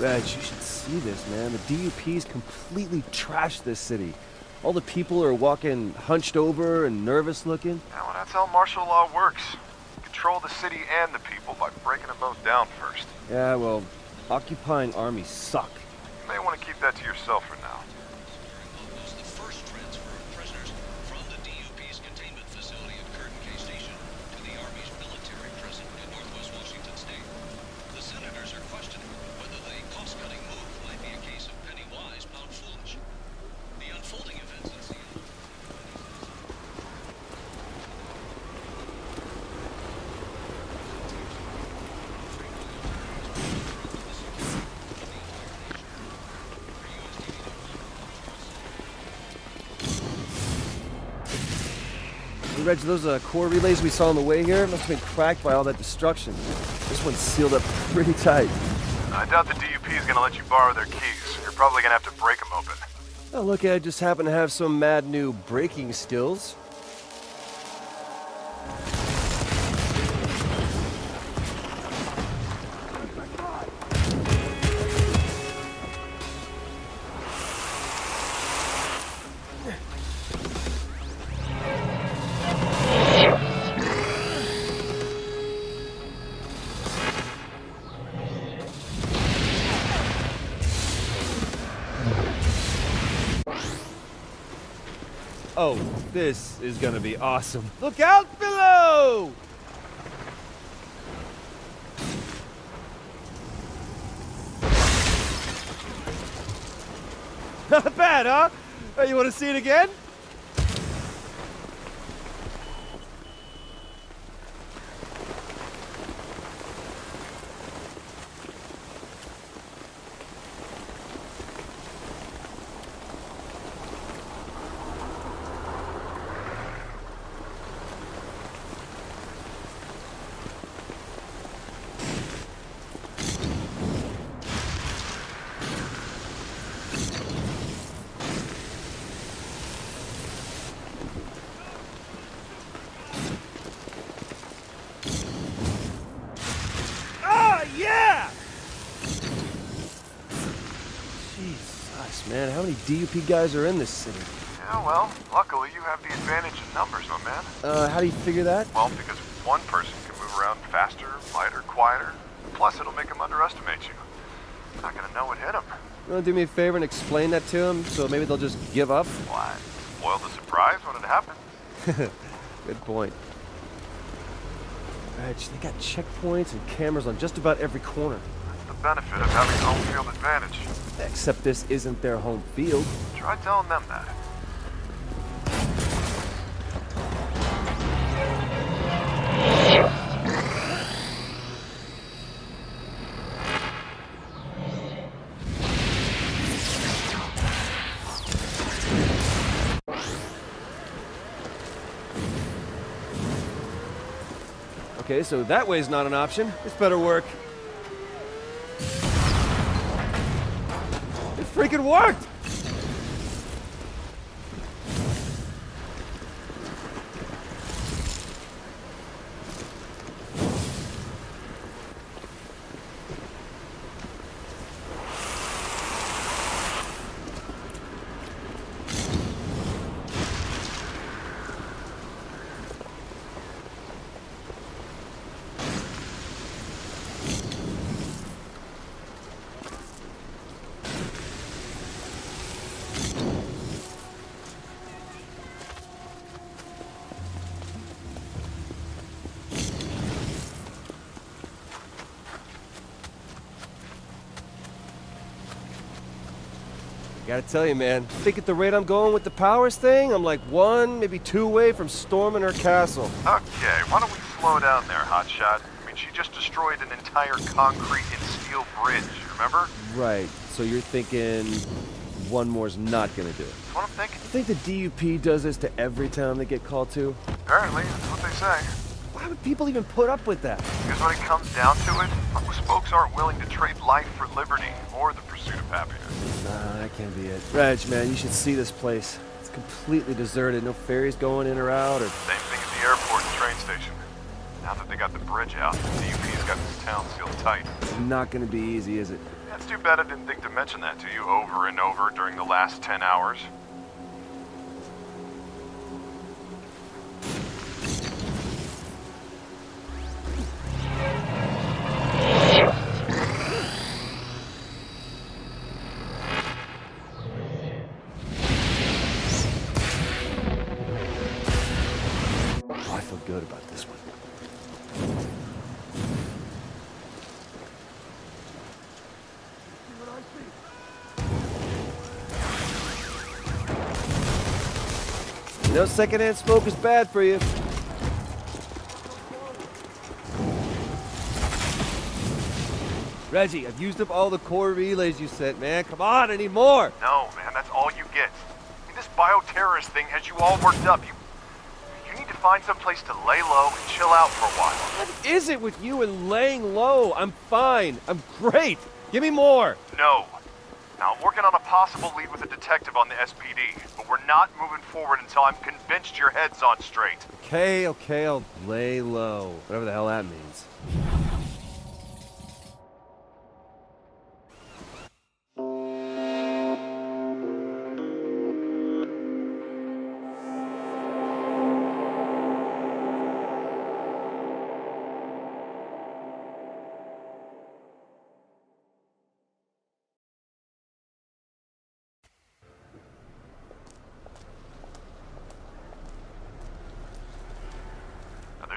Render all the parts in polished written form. Reg, you should see this, man. The DUP's completely trashed this city. All the people are walking hunched over and nervous looking. Yeah, well, that's how martial law works. Control the city and the people by breaking them both down first. Yeah, well, occupying armies suck. You may want to keep that to yourself for now. Reg, those core relays we saw on the way here must have been cracked by all that destruction. This one's sealed up pretty tight. I doubt the DUP is going to let you borrow their keys. You're probably going to have to break them open. Oh, look, I just happen to have some mad new braking skills. Oh, this is gonna be awesome. Look out below! Not bad, huh? You wanna see it again? Man, how many DUP guys are in this city? Yeah, well, luckily you have the advantage in numbers, my man. How do you figure that? Well, because one person can move around faster, lighter, quieter. Plus, it'll make them underestimate you. They're not gonna know what hit them. You wanna do me a favor and explain that to them, so maybe they'll just give up? Why? Spoil the surprise when it happens. Good point. Rich, they got checkpoints and cameras on just about every corner. That's the benefit of having a home field advantage. Except this isn't their home field. Try telling them that. Okay, so that way's not an option. This better work. Freaking worked! Gotta tell you, man, I think at the rate I'm going with the powers thing, I'm like one, maybe two away from storming her castle. Okay, why don't we slow down there, hotshot? I mean, she just destroyed an entire concrete and steel bridge, remember? Right, so you're thinking one more's not gonna do it. That's what I'm thinking. I think the DUP does this to every town they get called to. Apparently, that's what they say. Why would people even put up with that? Because when it comes down to it, most folks aren't willing to trade life for liberty or the pursuit of happiness. Nah, that can't be it. Reg, man, you should see this place. It's completely deserted. No ferries going in or out, or... Same thing at the airport and train station. Now that they got the bridge out, the DUP's got this town sealed tight. It's not gonna be easy, is it? Yeah, That's too bad I didn't think to mention that to you over and over during the last 10 hours. No, secondhand smoke is bad for you. Reggie, I've used up all the core relays you sent, man. Come on, I need more! No, man, that's all you get. I mean, this bioterrorist thing has you all worked up. You need to find some place to lay low and chill out for a while. What is it with you and laying low? I'm fine. I'm great. Give me more. No. Now, I'm working on a possible lead with a detective on the SPD, but we're not moving forward until I'm convinced your head's on straight. Okay, I'll lay low. Whatever the hell that means.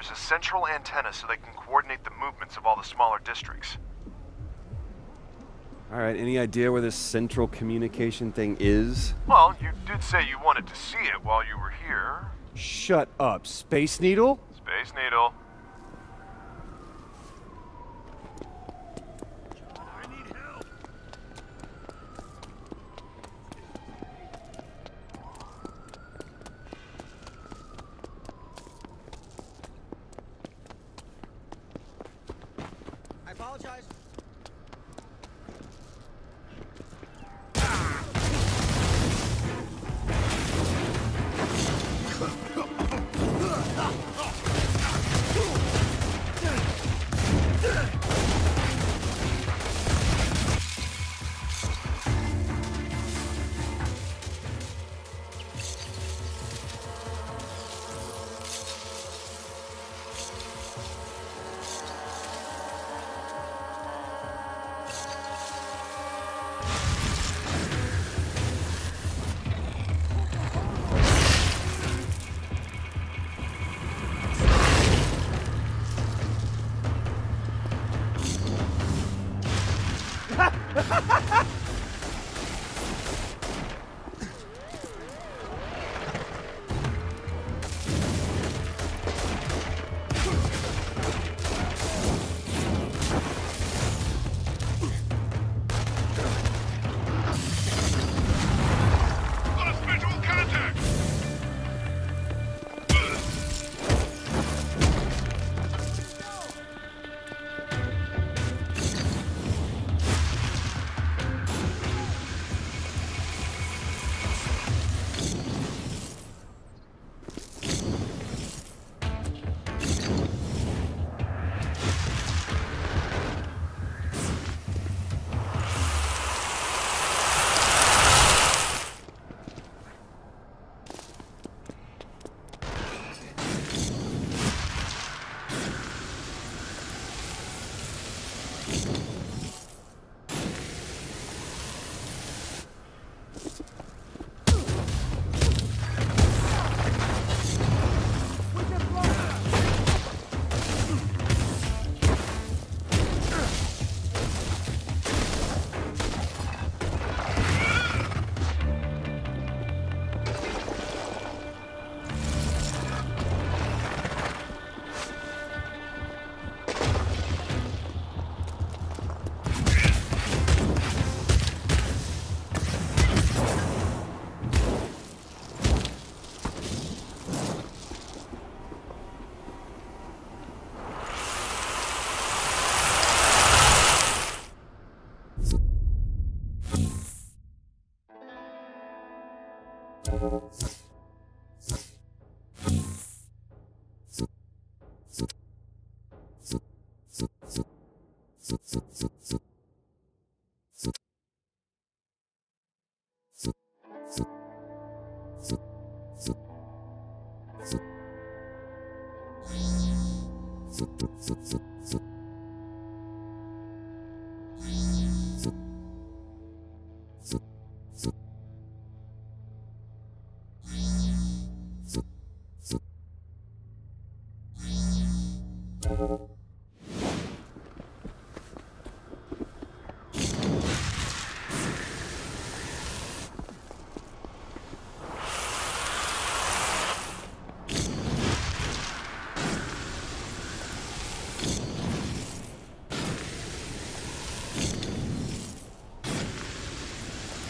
There's a central antenna so they can coordinate the movements of all the smaller districts. Alright, any idea where this central communication thing is? Well, you did say you wanted to see it while you were here. Shut up. Space Needle? Space Needle.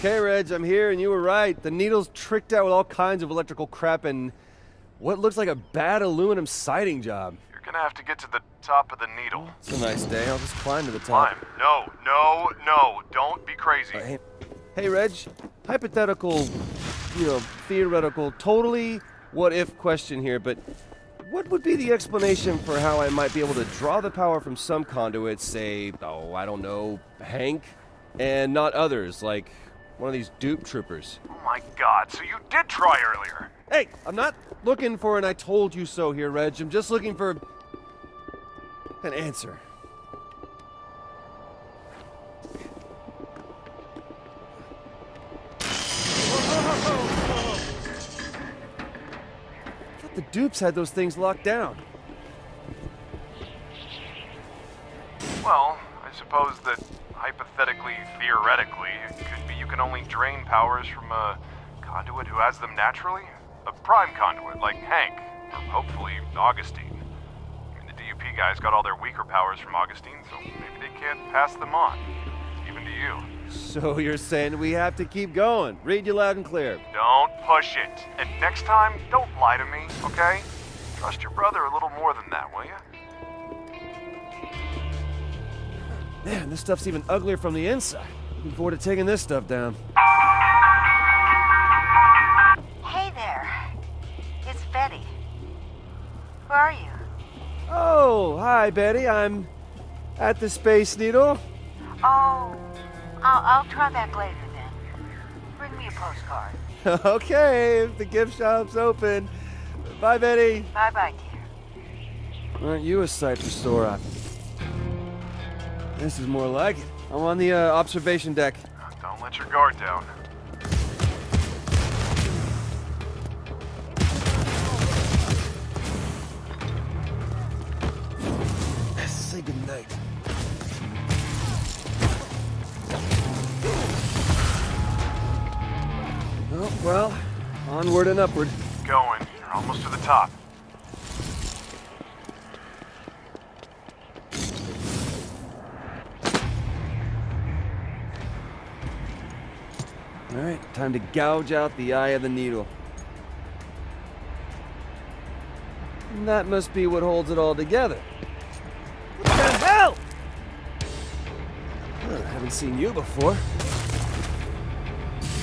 Okay, Reg, I'm here and you were right. The needle's tricked out with all kinds of electrical crap and what looks like a bad aluminum siding job. You're gonna have to get to the top of the needle. It's a nice day. I'll just climb to the top. Climb. No, no, no. Don't be crazy. Hey, Reg. Hypothetical, you know, theoretical, totally what-if question here, but what would be the explanation for how I might be able to draw the power from some conduits, say, oh, I don't know, Hank, and not others, like one of these dupe troopers? Oh my god, so you did try earlier! Hey, I'm not looking for an I told you so here, Reg, I'm just looking for an answer. The dupes had those things locked down. Well, I suppose that hypothetically, theoretically, it could be you can only drain powers from a conduit who has them naturally. A prime conduit, like Hank, or hopefully Augustine. I mean, the DUP guys got all their weaker powers from Augustine, so maybe they can't pass them on, even to you. So you're saying we have to keep going. Read you loud and clear. Don't push it. And next time, don't lie to me, okay? Trust your brother a little more than that, will you? Man, this stuff's even uglier from the inside. Looking forward to taking this stuff down. Hey there. It's Betty. Who are you? Oh, hi, Betty. I'm at the Space Needle. Oh. I'll try back later, then. Bring me a postcard. Okay, if the gift shop's open. Bye, Betty. Bye-bye, dear. Aren't you a sight for Sora? This is more like it. I'm on the observation deck. Don't let your guard down. Let's say goodnight. Oh, well, onward and upward. Keep going. You're almost to the top. All right, time to gouge out the eye of the needle. And that must be what holds it all together. What the hell? Well, I haven't seen you before.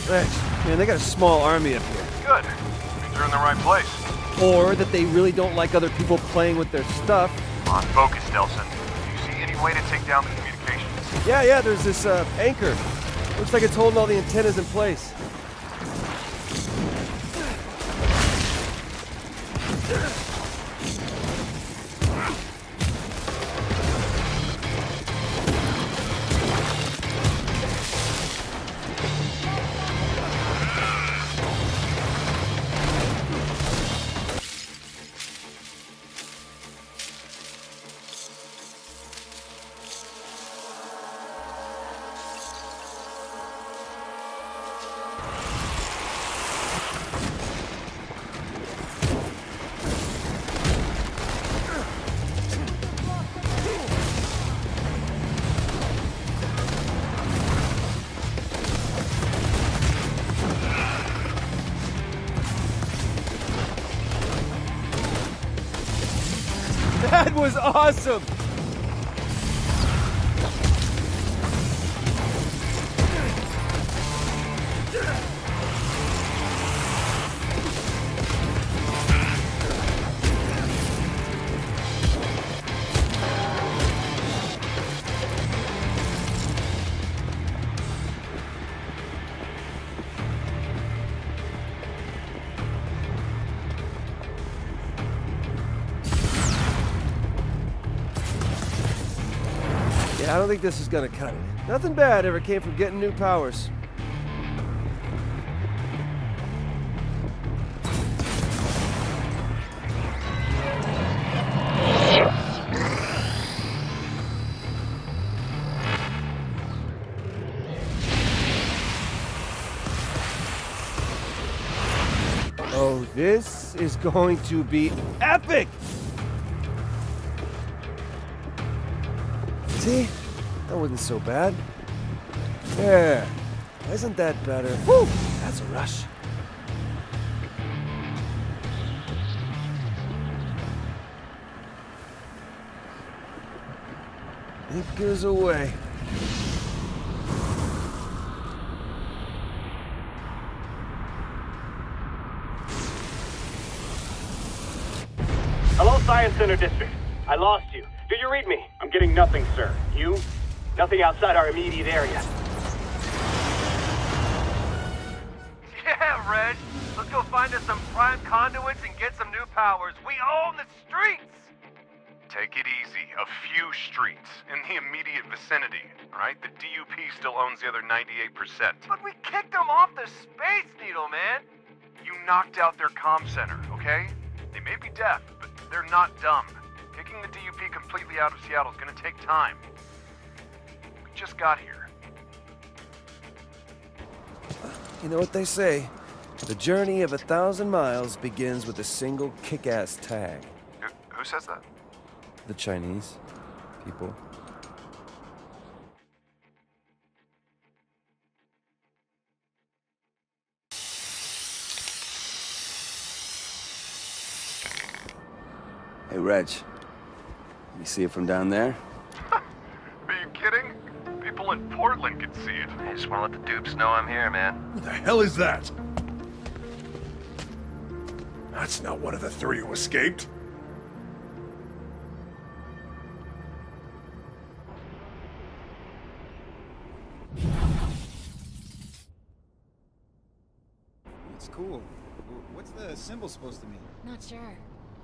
Man, they got a small army up here. Good. Means they're in the right place. Or that they really don't like other people playing with their stuff. Come on, focus, Delsin. Do you see any way to take down the communications? Yeah, there's this anchor. Looks like it's holding all the antennas in place. That was awesome! I don't think this is gonna cut it. Nothing bad ever came from getting new powers. Oh, this is going to be epic! See? That wasn't so bad. There. Isn't that better? Woo! That's a rush. It goes away. Hello, Science Center District. I lost you. Do you read me? I'm getting nothing, sir. You? Nothing outside our immediate area. Yeah, Reg. Let's go find us some prime conduits and get some new powers. We own the streets! Take it easy. A few streets in the immediate vicinity, right? The DUP still owns the other 98%. But we kicked them off the Space Needle, man! You knocked out their comm center, okay? They may be deaf, but they're not dumb. Kicking the DUP completely out of Seattle is gonna take time. We just got here. You know what they say? The journey of 1,000 miles begins with a single kick-ass tag. Who says that? The Chinese people. Hey, Reg. You see it from down there? Are you kidding? People in Portland can see it. I just want to let the dupes know I'm here, man. Who the hell is that? That's not one of the three who escaped. Cool. What's the symbol supposed to mean? Not sure.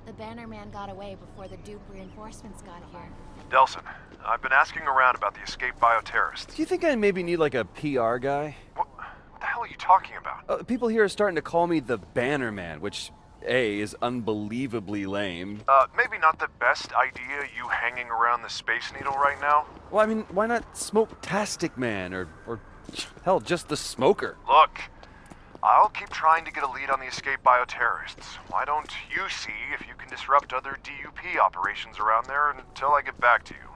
The Bannerman got away before the dupe reinforcements got here. Delsin, I've been asking around about the escaped bioterrorists. Do you think I maybe need like a PR guy? What the hell are you talking about? People here are starting to call me the Bannerman, which A, is unbelievably lame. Maybe not the best idea, you hanging around the Space Needle right now. Well, I mean, why not Smoke-tastic Man or hell, just the Smoker? Look. I'll keep trying to get a lead on the escaped bioterrorists. Why don't you see if you can disrupt other DUP operations around there until I get back to you?